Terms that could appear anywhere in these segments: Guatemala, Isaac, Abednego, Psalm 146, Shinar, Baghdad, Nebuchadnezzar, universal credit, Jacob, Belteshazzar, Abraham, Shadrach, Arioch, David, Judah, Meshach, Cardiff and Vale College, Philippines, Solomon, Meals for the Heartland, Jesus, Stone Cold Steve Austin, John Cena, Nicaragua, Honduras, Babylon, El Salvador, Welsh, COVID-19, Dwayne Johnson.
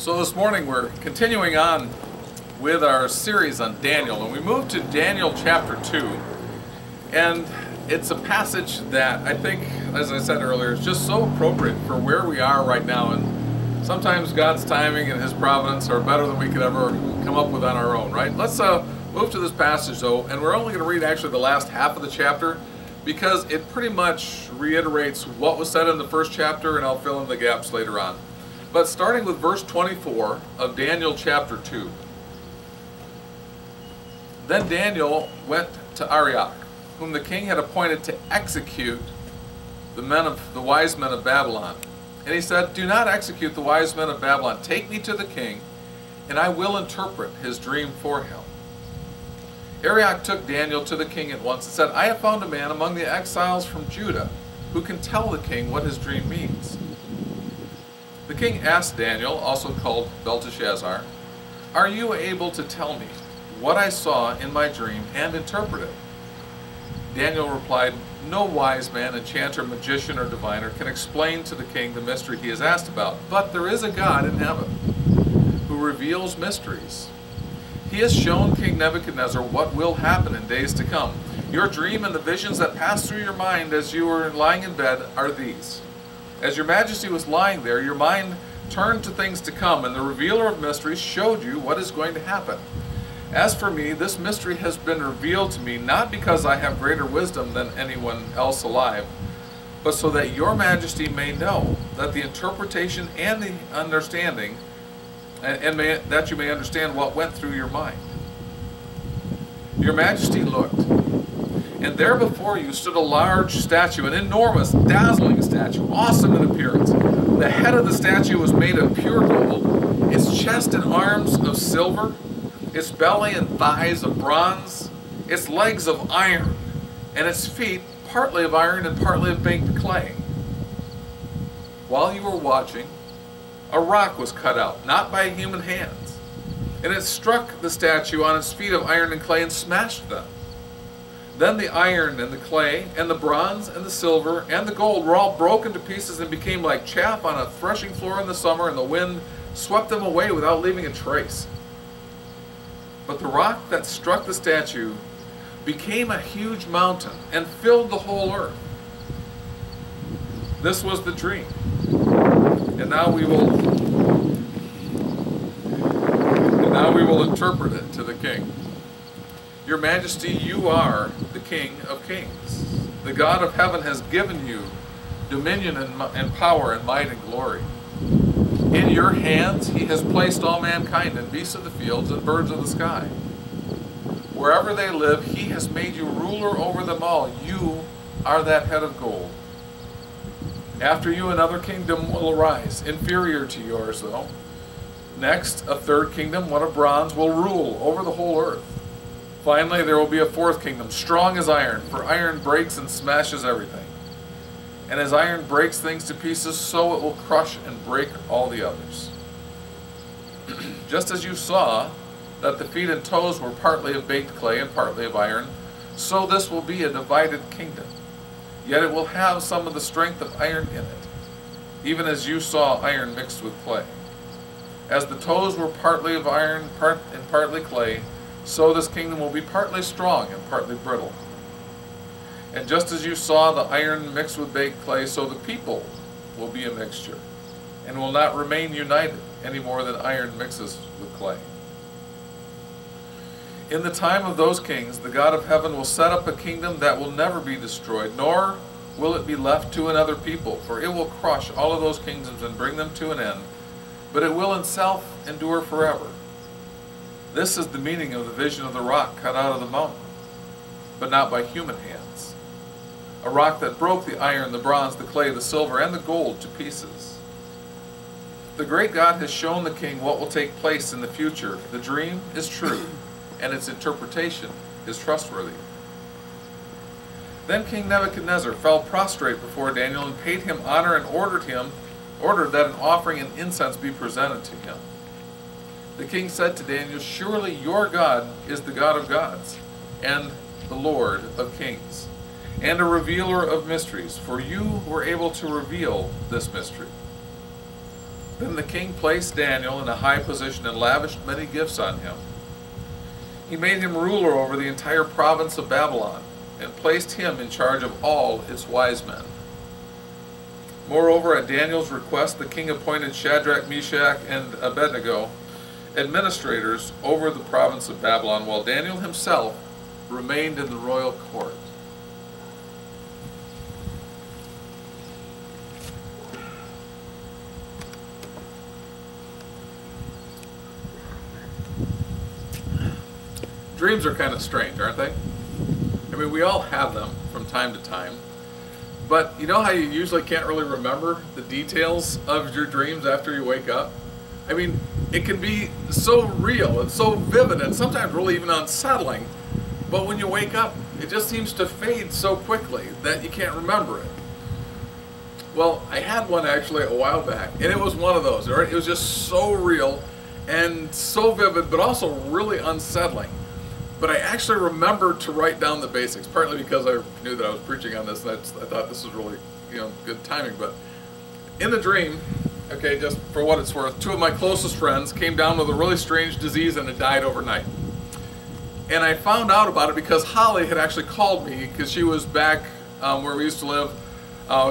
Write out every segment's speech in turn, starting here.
So this morning we're continuing on with our series on Daniel, and we moved to Daniel chapter 2, and it's a passage that I think, as I said earlier, is just so appropriate for where we are right now. And sometimes God's timing and His providence are better than we could ever come up with on our own, right? Let's move to this passage though, and we're only going to read actually the last half of the chapter, because it pretty much reiterates what was said in the first chapter, and I'll fill in the gaps later on. But starting with verse 24 of Daniel chapter 2. Then Daniel went to Arioch, whom the king had appointed to execute the wise men of Babylon. And he said, "Do not execute the wise men of Babylon. Take me to the king, and I will interpret his dream for him." Arioch took Daniel to the king at once and said, "I have found a man among the exiles from Judah who can tell the king what his dream means." The king asked Daniel, also called Belteshazzar, "Are you able to tell me what I saw in my dream and interpret it?" Daniel replied, "No wise man, enchanter, magician, or diviner can explain to the king the mystery he is asked about, but there is a God in heaven who reveals mysteries. He has shown King Nebuchadnezzar what will happen in days to come. Your dream and the visions that passed through your mind as you were lying in bed are these. As your majesty was lying there, your mind turned to things to come, and the revealer of mysteries showed you what is going to happen. As for me, this mystery has been revealed to me, not because I have greater wisdom than anyone else alive, but so that your majesty may know that the interpretation and the understanding, that you may understand what went through your mind. Your majesty looked, and there before you stood a large statue, an enormous, dazzling statue, awesome in appearance. The head of the statue was made of pure gold, its chest and arms of silver, its belly and thighs of bronze, its legs of iron, and its feet partly of iron and partly of baked clay. While you were watching, a rock was cut out, not by human hands, and it struck the statue on its feet of iron and clay and smashed them. Then the iron and the clay and the bronze and the silver and the gold were all broken to pieces and became like chaff on a threshing floor in the summer, and the wind swept them away without leaving a trace. But the rock that struck the statue became a huge mountain and filled the whole earth. This was the dream." And now we will interpret it to the king. "Your majesty, you are the King of kings. The God of heaven has given you dominion and power and might and glory. In your hands he has placed all mankind and beasts of the fields and birds of the sky. Wherever they live, he has made you ruler over them all. You are that head of gold. After you, another kingdom will arise, inferior to yours, though. Next, a third kingdom, one of bronze, will rule over the whole earth. Finally, there will be a fourth kingdom, strong as iron, for iron breaks and smashes everything. And as iron breaks things to pieces, so it will crush and break all the others. Just as you saw that the feet and toes were partly of baked clay and partly of iron, so this will be a divided kingdom. Yet it will have some of the strength of iron in it, even as you saw iron mixed with clay. As the toes were partly of iron and partly clay, so this kingdom will be partly strong and partly brittle. And just as you saw the iron mixed with baked clay, so the people will be a mixture, and will not remain united any more than iron mixes with clay. In the time of those kings, the God of heaven will set up a kingdom that will never be destroyed, nor will it be left to another people, for it will crush all of those kingdoms and bring them to an end, but it will itself endure forever. This is the meaning of the vision of the rock cut out of the mountain, but not by human hands. A rock that broke the iron, the bronze, the clay, the silver, and the gold to pieces. The great God has shown the king what will take place in the future. The dream is true, and its interpretation is trustworthy." Then King Nebuchadnezzar fell prostrate before Daniel and paid him honor and ordered that an offering and incense be presented to him. The king said to Daniel, "Surely your God is the God of gods and the Lord of kings, and a revealer of mysteries, for you were able to reveal this mystery." Then the king placed Daniel in a high position and lavished many gifts on him. He made him ruler over the entire province of Babylon and placed him in charge of all its wise men. Moreover, at Daniel's request, the king appointed Shadrach, Meshach, and Abednego administrators over the province of Babylon, while Daniel himself remained in the royal court. Dreams are kind of strange, aren't they? I mean, we all have them from time to time. But you know how you usually can't really remember the details of your dreams after you wake up? I mean, it can be so real and so vivid and sometimes really even unsettling. But when you wake up, it just seems to fade so quickly that you can't remember it. Well, I had one actually a while back, and it was one of those, right? It was just so real and so vivid, but also really unsettling. But I actually remembered to write down the basics, partly because I knew that I was preaching on this, and I thought this was really, good timing. But in the dream, okay, just for what it's worth, two of my closest friends came down with a really strange disease and it died overnight. And I found out about it because Holly had actually called me because she was back where we used to live,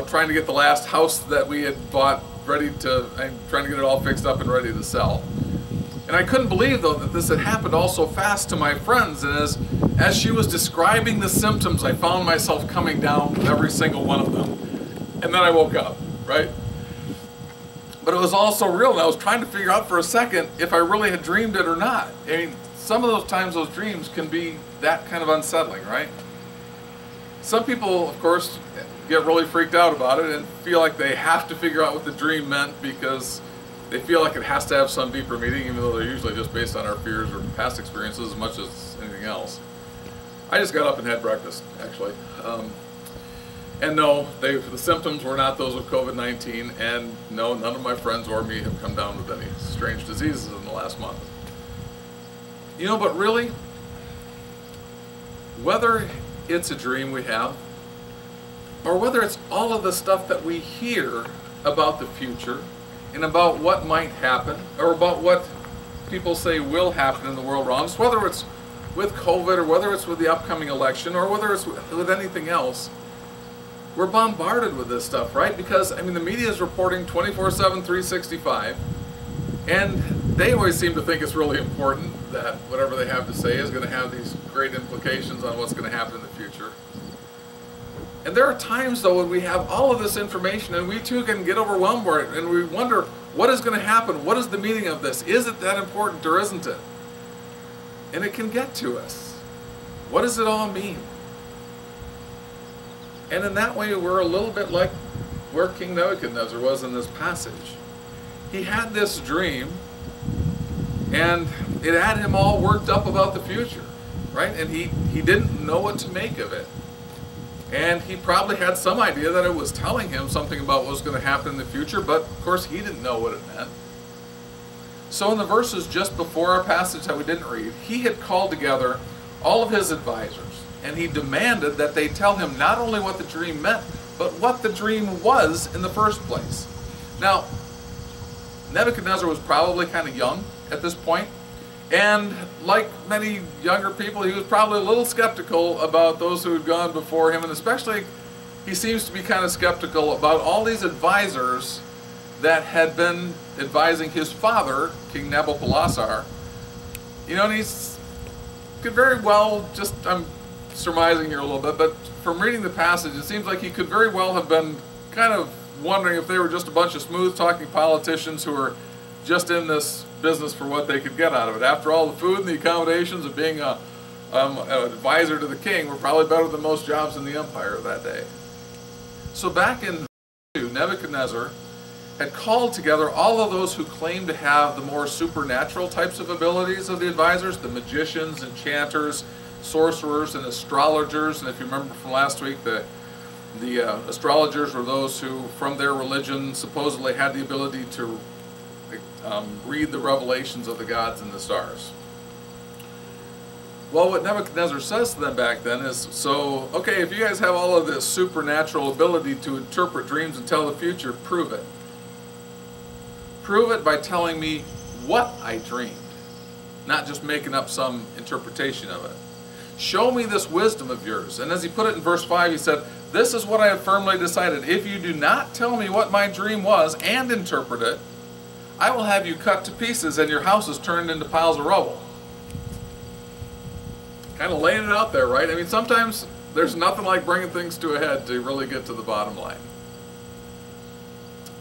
trying to get the last house that we had bought ready to, and trying to get it all fixed up and ready to sell. And I couldn't believe, though, that this had happened all so fast to my friends. And as she was describing the symptoms, I found myself coming down with every single one of them. And then I woke up, right? But it was all so real, and I was trying to figure out for a second if I really had dreamed it or not. I mean, some of those times those dreams can be that kind of unsettling, right? Some people, of course, get really freaked out about it and feel like they have to figure out what the dream meant because they feel like it has to have some deeper meaning, even though they're usually just based on our fears or past experiences as much as anything else. I just got up and had breakfast, actually. And no, the symptoms were not those of COVID-19, and no, none of my friends or me have come down with any strange diseases in the last month. You know, but really, whether it's a dream we have, or whether it's all of the stuff that we hear about the future, and about what might happen, or about what people say will happen in the world around us, whether it's with COVID, or whether it's with the upcoming election, or whether it's with anything else, we're bombarded with this stuff, right? Because, I mean, the media is reporting 24/7, 365, and they always seem to think it's really important that whatever they have to say is going to have these great implications on what's going to happen in the future. And there are times, though, when we have all of this information and we too can get overwhelmed by it and we wonder, what is going to happen? What is the meaning of this? Is it that important or isn't it? And it can get to us. What does it all mean? And in that way, we're a little bit like where King Nebuchadnezzar was in this passage. He had this dream and it had him all worked up about the future, right? And he didn't know what to make of it. And he probably had some idea that it was telling him something about what was going to happen in the future, but of course he didn't know what it meant. So in the verses just before our passage that we didn't read, he had called together all of his advisors, and he demanded that they tell him not only what the dream meant, but what the dream was in the first place. Now, Nebuchadnezzar was probably kind of young at this point, and like many younger people, he was probably a little skeptical about those who had gone before him, and especially he seems to be kind of skeptical about all these advisors that had been advising his father, King Nebuchadnezzar. You know, and he's could very well just, I'm surmising here a little bit, but from reading the passage, it seems like he could very well have been kind of wondering if they were just a bunch of smooth-talking politicians who were just in this business for what they could get out of it. After all, the food and the accommodations of being an advisor to the king were probably better than most jobs in the empire that day. So back in 2, Nebuchadnezzar had called together all of those who claimed to have the more supernatural types of abilities of the advisors, the magicians, enchanters, sorcerers, and astrologers. And if you remember from last week, the astrologers were those who, from their religion, supposedly had the ability to read the revelations of the gods and the stars. Well, what Nebuchadnezzar says to them back then is, so, okay, if you guys have all of this supernatural ability to interpret dreams and tell the future, prove it. prove it by telling me what I dreamed, not just making up some interpretation of it. Show me this wisdom of yours. And as he put it in verse 5, he said, this is what I have firmly decided. If you do not tell me what my dream was and interpret it, I will have you cut to pieces and your house is turned into piles of rubble. Kind of laying it out there, right? I mean, sometimes there's nothing like bringing things to a head to really get to the bottom line.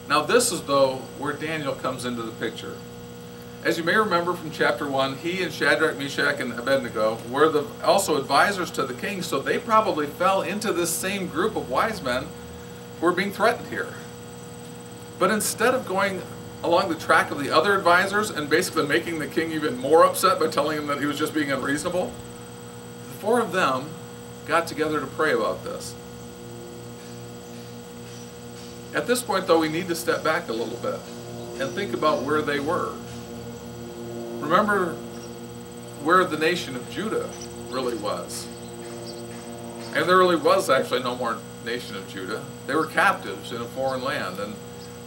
Now this is, though, where Daniel comes into the picture. As you may remember from chapter 1, he and Shadrach, Meshach, and Abednego were also advisors to the king, so they probably fell into this same group of wise men who were being threatened here. But instead of going along the track of the other advisors and basically making the king even more upset by telling him that he was just being unreasonable, the four of them got together to pray about this. At this point, though, we need to step back a little bit and think about where they were. Remember where the nation of Judah really was. And there really was actually no more nation of Judah. They were captives in a foreign land.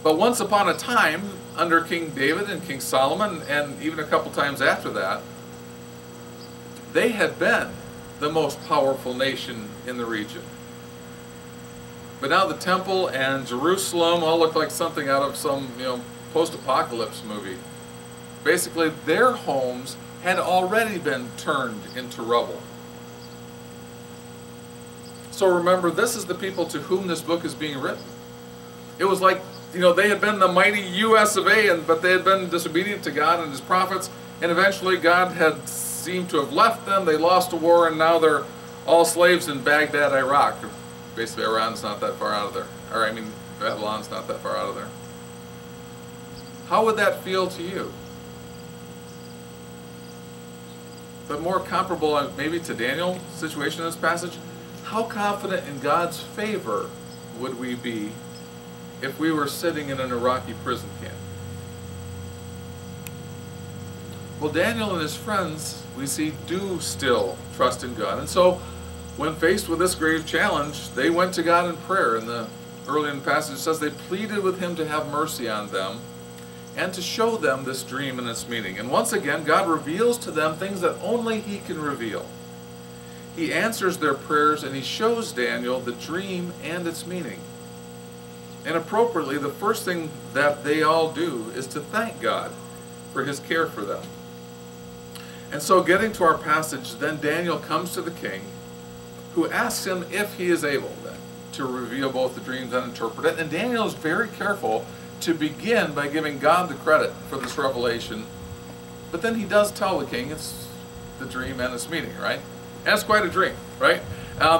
But once upon a time, under King David and King Solomon, and even a couple times after that, they had been the most powerful nation in the region. But now the temple and Jerusalem all look like something out of some, post-apocalypse movie. Basically, their homes had already been turned into rubble. So remember, this is the people to whom this book is being written. It was like, they had been the mighty U.S. of A., but they had been disobedient to God and His prophets, and eventually God had seemed to have left them. They lost a war, and now they're all slaves in Baghdad, Iraq. Basically, Iran's not that far out of there. Or, Babylon's not that far out of there. How would that feel to you? But more comparable maybe to Daniel's situation in this passage, how confident in God's favor would we be if we were sitting in an Iraqi prison camp? Well, Daniel and his friends, we see, do still trust in God. And so, when faced with this grave challenge, they went to God in prayer. Early in the passage, it says they pleaded with Him to have mercy on them and to show them this dream and its meaning. And once again, God reveals to them things that only He can reveal. He answers their prayers and He shows Daniel the dream and its meaning. And appropriately, the first thing that they all do is to thank God for His care for them. And so getting to our passage, then Daniel comes to the king, who asks him if he is able then to reveal both the dreams and interpret it. And Daniel is very careful to begin by giving God the credit for this revelation. But then he does tell the king it's the dream and its meaning, right? And it's quite a dream, right?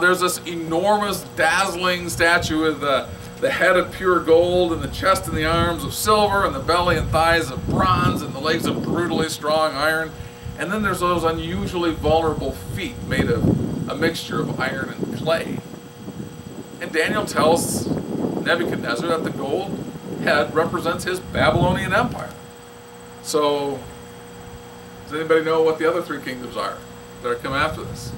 There's this enormous, dazzling statue with the head of pure gold and the chest and the arms of silver and the belly and thighs of bronze and the legs of brutally strong iron. And then there's those unusually vulnerable feet made of a mixture of iron and clay. And Daniel tells Nebuchadnezzar that the gold head represents his Babylonian Empire. So, does anybody know what the other three kingdoms are that are coming after this?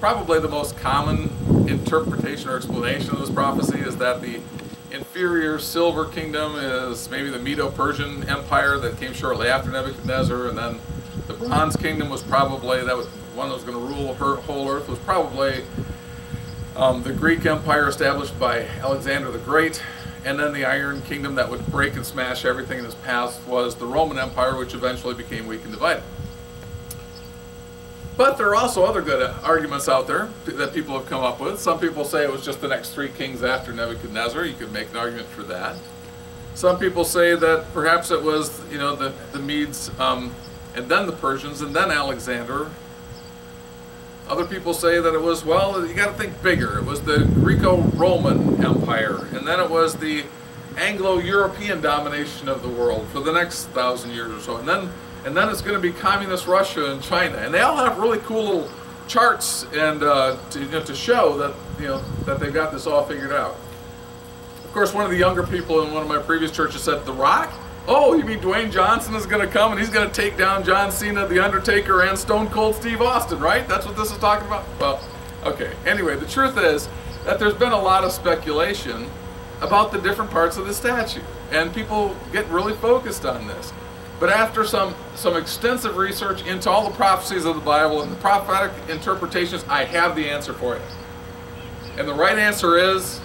Probably the most common interpretation or explanation of this prophecy is that the inferior silver kingdom is maybe the Medo-Persian Empire that came shortly after Nebuchadnezzar, and then the bronze kingdom was probably, that was one that was going to rule her whole earth, was probably the Greek Empire established by Alexander the Great, and then the Iron Kingdom that would break and smash everything in its path was the Roman Empire, which eventually became weak and divided. But there are also other good arguments out there that people have come up with. Some people say it was just the next three kings after Nebuchadnezzar. You could make an argument for that. Some people say that perhaps it was, the Medes, and then the Persians, and then Alexander. Other people say that it was, you got to think bigger. It was the Greco-Roman Empire, and then it was the Anglo-European domination of the world for the next 1,000 years or so, and then it's going to be communist Russia and China. And they all have really cool little charts and to show that that they've got this all figured out. Of course, one of the younger people in one of my previous churches said, "The Rock? Oh, you mean Dwayne Johnson is going to come and he's going to take down John Cena, The Undertaker, and Stone Cold Steve Austin, right? That's what this is talking about?" Well, okay. Anyway, the truth is that there's been a lot of speculation about the different parts of the statue, and people get really focused on this. But after some extensive research into all the prophecies of the Bible and the prophetic interpretations, I have the answer for you. And the right answer is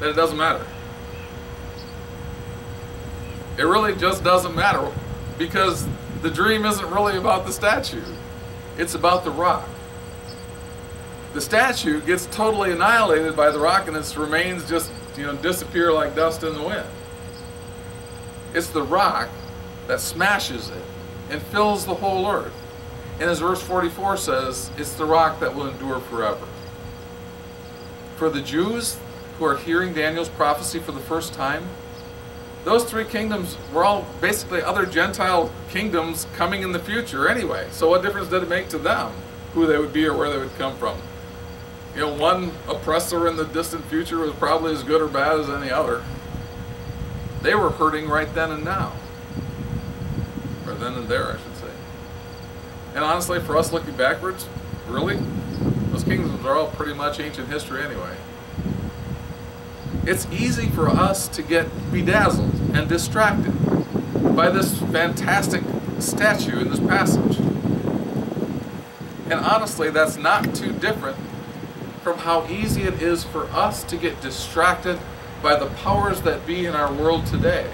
that it doesn't matter. It really just doesn't matter, because the dream isn't really about the statue. It's about the rock. The statue gets totally annihilated by the rock, and its remains just, disappear like dust in the wind. It's the rock that smashes it and fills the whole earth. And as verse 44 says, it's the rock that will endure forever. For the Jews who are hearing Daniel's prophecy for the first time, those three kingdoms were all basically other Gentile kingdoms coming in the future anyway. So what difference did it make to them who they would be or where they would come from? One oppressor in the distant future was probably as good or bad as any other. They were hurting right then and now. Or then and there, I should say. And honestly, for us looking backwards, really? Those kingdoms are all pretty much ancient history anyway. It's easy for us to get bedazzled and distracted by this fantastic statue in this passage. And honestly, that's not too different from how easy it is for us to get distracted by the powers that be in our world today.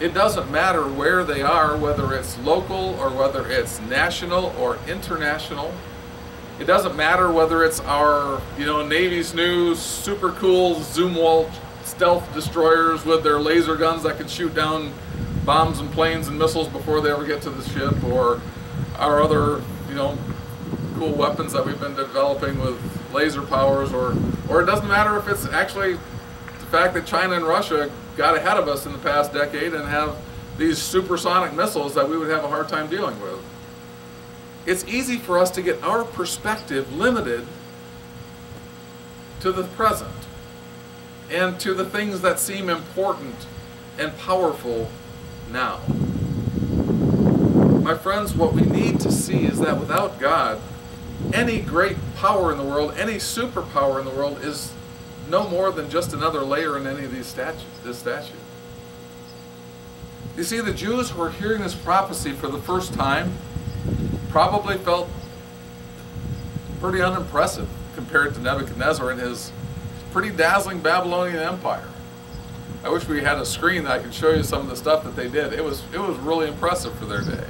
It doesn't matter where they are, whether it's local or whether it's national or international. It doesn't matter whether it's our, Navy's new super cool Zumwalt stealth destroyers with their laser guns that can shoot down bombs and planes and missiles before they ever get to the ship, or our other, cool weapons that we've been developing with laser powers, or it doesn't matter if it's actually the fact that China and Russia got ahead of us in the past decade and have these supersonic missiles that we would have a hard time dealing with. It's easy for us to get our perspective limited to the present and to the things that seem important and powerful now. My friends, what we need to see is that without God, any great power in the world, any superpower in the world, is no more than just another layer in any of these statue. You see, the Jews who are hearing this prophecy for the first time probably felt pretty unimpressive compared to Nebuchadnezzar and his pretty dazzling Babylonian empire. I wish we had a screen that I could show you some of the stuff that they did. It was really impressive for their day.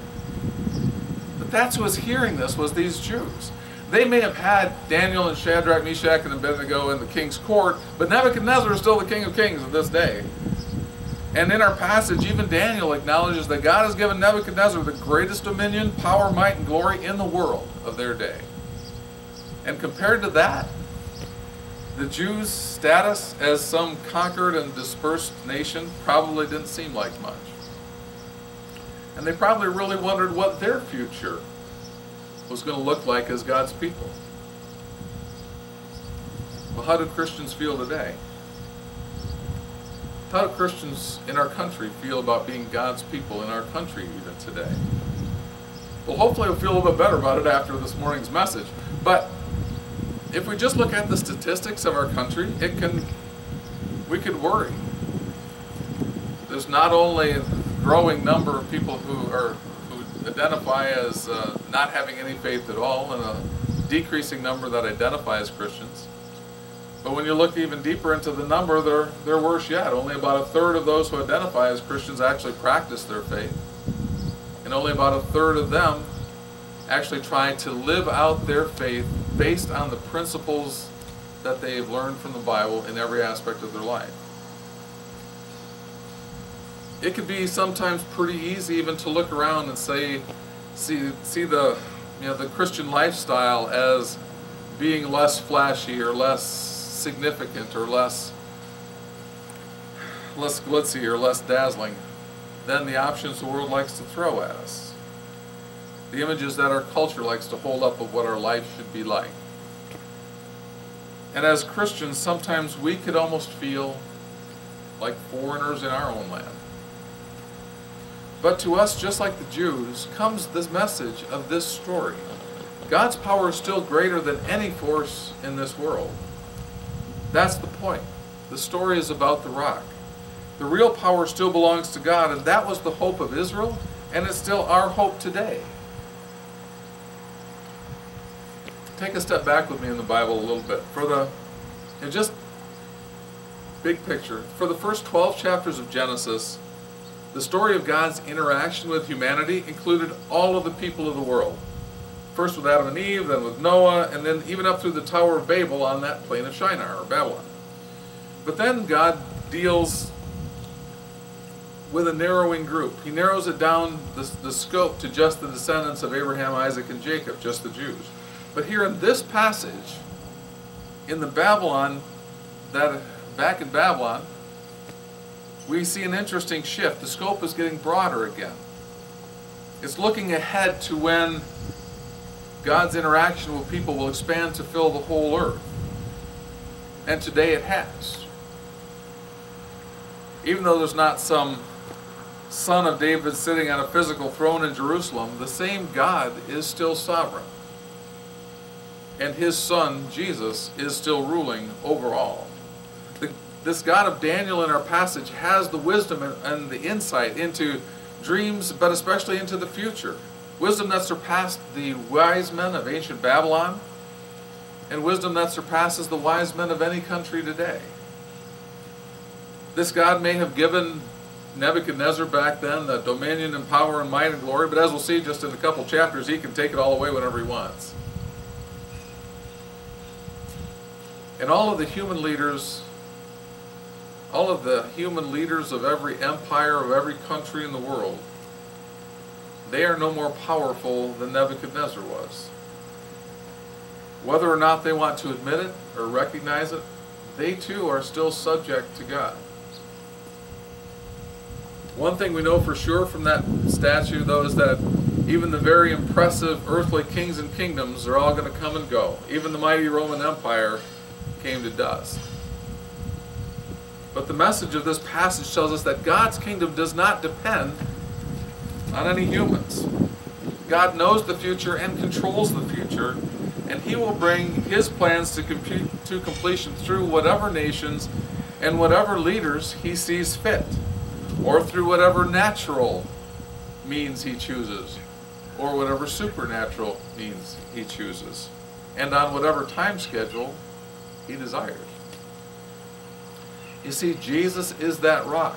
But that's who was hearing this, was these Jews. They may have had Daniel and Shadrach, Meshach, and Abednego in the king's court, but Nebuchadnezzar is still the king of kings of this day. And in our passage, even Daniel acknowledges that God has given Nebuchadnezzar the greatest dominion, power, might, and glory in the world of their day. And compared to that, the Jews' status as some conquered and dispersed nation probably didn't seem like much. And they probably really wondered what their future was going to look like as God's people. Well, how do Christians feel today? How do Christians in our country feel about being God's people in our country even today? Well, hopefully we'll feel a little bit better about it after this morning's message. But if we just look at the statistics of our country, we could worry. There's not only a growing number of people who identify as not having any faith at all, and a decreasing number that identify as Christians. But when you look even deeper into the number, they're worse yet. Only about a third of those who identify as Christians actually practice their faith. And only about a third of them actually try to live out their faith based on the principles that they have learned from the Bible in every aspect of their life. It can be sometimes pretty easy even to look around and see the the Christian lifestyle as being less flashy or less significant or less glitzy or less dazzling than the options the world likes to throw at us. The images that our culture likes to hold up of what our life should be like. And as Christians, sometimes we could almost feel like foreigners in our own land. But to us, just like the Jews, comes this message of this story. God's power is still greater than any force in this world. That's the point. The story is about the rock. The real power still belongs to God, and that was the hope of Israel, and it's still our hope today. Take a step back with me in the Bible a little bit. And just big picture, for the first 12 chapters of Genesis, the story of God's interaction with humanity included all of the people of the world. First with Adam and Eve, then with Noah, and then even up through the Tower of Babel on that plain of Shinar, or Babylon. But then God deals with a narrowing group. He narrows it down, the scope, to just the descendants of Abraham, Isaac, and Jacob, just the Jews. But here in this passage, back in Babylon, we see an interesting shift. The scope is getting broader again. It's looking ahead to when God's interaction with people will expand to fill the whole earth. And today it has. Even though there's not some son of David sitting on a physical throne in Jerusalem, the same God is still sovereign. And his son, Jesus, is still ruling over all. This God of Daniel in our passage has the wisdom and the insight into dreams, but especially into the future. Wisdom that surpassed the wise men of ancient Babylon, and wisdom that surpasses the wise men of any country today. This God may have given Nebuchadnezzar back then the dominion and power and might and glory, but as we'll see just in a couple chapters, he can take it all away whenever he wants. And all of the human leaders of every empire, of every country in the world, they are no more powerful than Nebuchadnezzar was. Whether or not they want to admit it or recognize it, they too are still subject to God. One thing we know for sure from that statue, though, is that even the very impressive earthly kings and kingdoms are all going to come and go. Even the mighty Roman Empire came to dust. But the message of this passage tells us that God's kingdom does not depend on any humans. God knows the future and controls the future, and he will bring his plans to completion through whatever nations and whatever leaders he sees fit, or through whatever natural means he chooses, or whatever supernatural means he chooses, and on whatever time schedule he desires. You see, Jesus is that rock,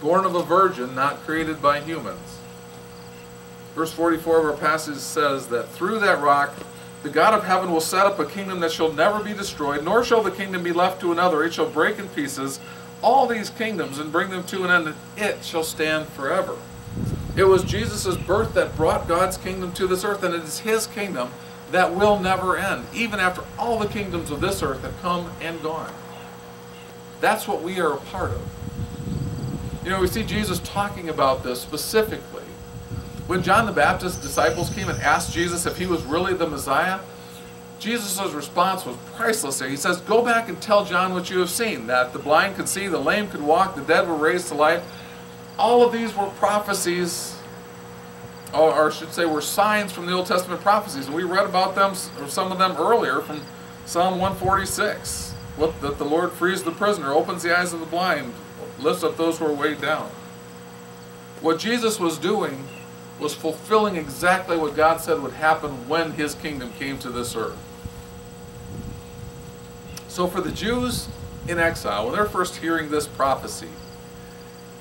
born of a virgin, not created by humans. Verse 44 of our passage says that through that rock, the God of heaven will set up a kingdom that shall never be destroyed, nor shall the kingdom be left to another. It shall break in pieces all these kingdoms and bring them to an end, and it shall stand forever. It was Jesus' birth that brought God's kingdom to this earth, and it is his kingdom that will never end, even after all the kingdoms of this earth have come and gone. That's what we are a part of. You know, we see Jesus talking about this specifically. When John the Baptist's disciples came and asked Jesus if he was really the Messiah, Jesus' response was priceless there. He says, "Go back and tell John what you have seen, that the blind could see, the lame could walk, the dead were raised to life." All of these were prophecies, or I should say were signs from the Old Testament prophecies. And we read about them, or some of them earlier, from Psalm 146. That the Lord frees the prisoner, opens the eyes of the blind, lifts up those who are weighed down. What Jesus was doing was fulfilling exactly what God said would happen when his kingdom came to this earth. So for the Jews in exile, when they're first hearing this prophecy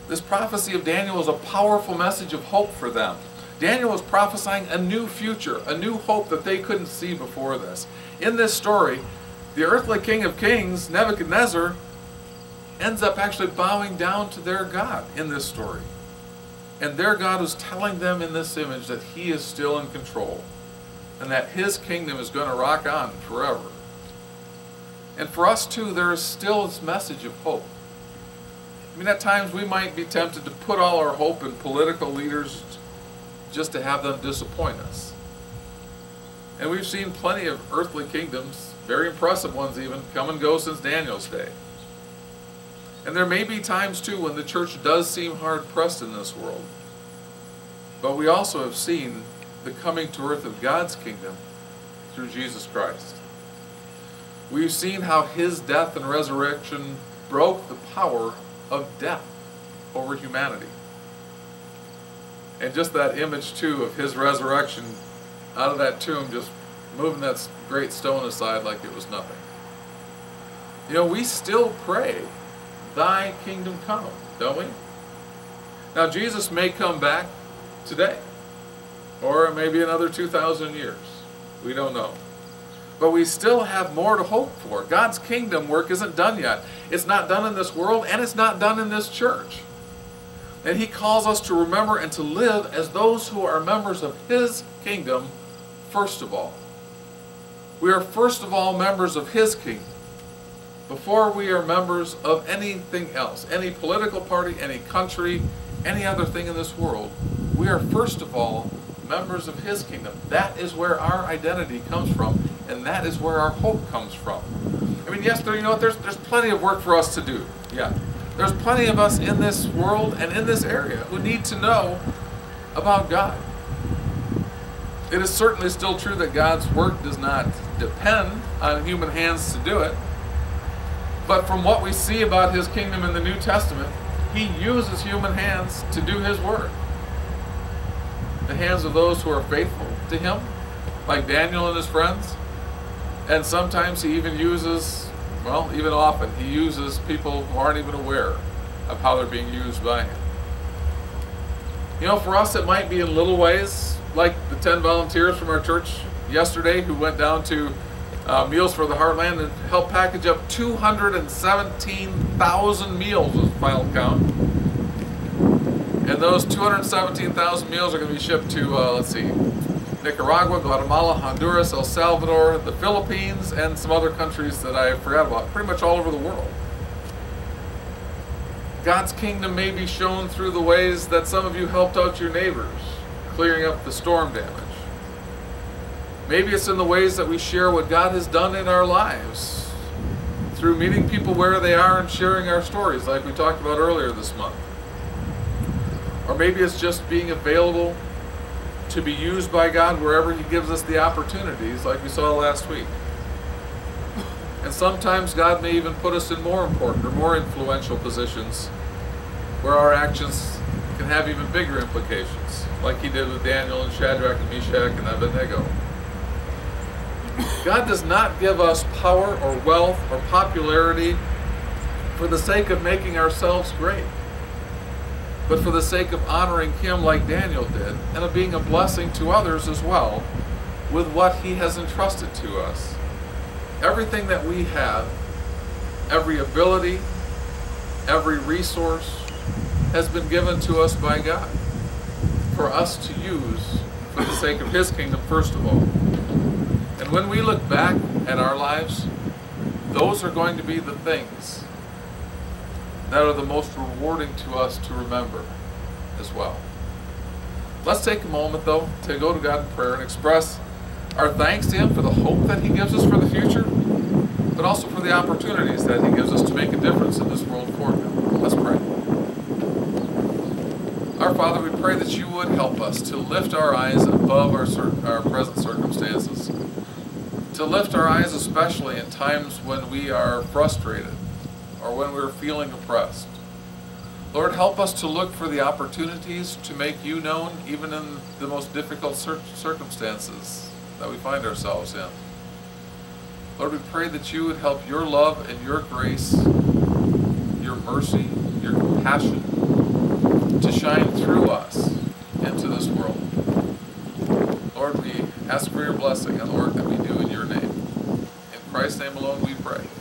of Daniel is a powerful message of hope for them. Daniel was prophesying a new future, a new hope that they couldn't see before this. In this story, the earthly king of kings, Nebuchadnezzar, ends up actually bowing down to their God in this story. And their God is telling them in this image that he is still in control and that his kingdom is going to rock on forever. And for us too, there is still this message of hope. I mean, at times we might be tempted to put all our hope in political leaders just to have them disappoint us. And we've seen plenty of earthly kingdoms, very impressive ones even, come and go since Daniel's day. And there may be times too when the church does seem hard-pressed in this world. But we also have seen the coming to earth of God's kingdom through Jesus Christ. We've seen how his death and resurrection broke the power of death over humanity. And just that image, too, of his resurrection out of that tomb, just moving that great stone aside like it was nothing. You know, we still pray, thy kingdom come, don't we? Now, Jesus may come back today, or maybe another 2,000 years. We don't know. But we still have more to hope for. God's kingdom work isn't done yet. It's not done in this world, and it's not done in this church. And he calls us to remember and to live as those who are members of his kingdom, first of all. We are first of all members of his kingdom before we are members of anything else, any political party, any country, any other thing in this world. We are first of all members of his kingdom. That is where our identity comes from, and that is where our hope comes from. I mean, yes, you know what, there's plenty of work for us to do, yeah. There's plenty of us in this world and in this area who need to know about God. It is certainly still true that God's work does not depend on human hands to do it. But from what we see about his kingdom in the New Testament, he uses human hands to do his work. The hands of those who are faithful to him, like Daniel and his friends. And sometimes he even uses... Well, even often, he uses people who aren't even aware of how they're being used by him. You know, for us, it might be in little ways, like the 10 volunteers from our church yesterday who went down to Meals for the Heartland and helped package up 217,000 meals was the final count. And those 217,000 meals are going to be shipped to, let's see, Nicaragua, Guatemala, Honduras, El Salvador, the Philippines, and some other countries that I forgot about, pretty much all over the world. God's kingdom may be shown through the ways that some of you helped out your neighbors, clearing up the storm damage. Maybe it's in the ways that we share what God has done in our lives, through meeting people where they are and sharing our stories, like we talked about earlier this month. Or maybe it's just being available to be used by God wherever he gives us the opportunities, like we saw last week. And sometimes God may even put us in more important or more influential positions where our actions can have even bigger implications, like he did with Daniel and Shadrach and Meshach and Abednego. God does not give us power or wealth or popularity for the sake of making ourselves great, but for the sake of honoring him like Daniel did, and of being a blessing to others as well with what he has entrusted to us. Everything that we have, every ability, every resource, has been given to us by God for us to use for the sake of his kingdom, first of all. And when we look back at our lives, those are going to be the things that are the most rewarding to us to remember as well. Let's take a moment, though, to go to God in prayer and express our thanks to him for the hope that he gives us for the future, but also for the opportunities that he gives us to make a difference in this world for him. Let's pray. Our Father, we pray that you would help us to lift our eyes above our present circumstances, to lift our eyes especially in times when we are frustrated, or when we're feeling oppressed. Lord, help us to look for the opportunities to make you known even in the most difficult circumstances that we find ourselves in. Lord, we pray that you would help your love and your grace, your mercy, your compassion to shine through us into this world. Lord, we ask for your blessing on the work that we do in your name. In Christ's name alone we pray.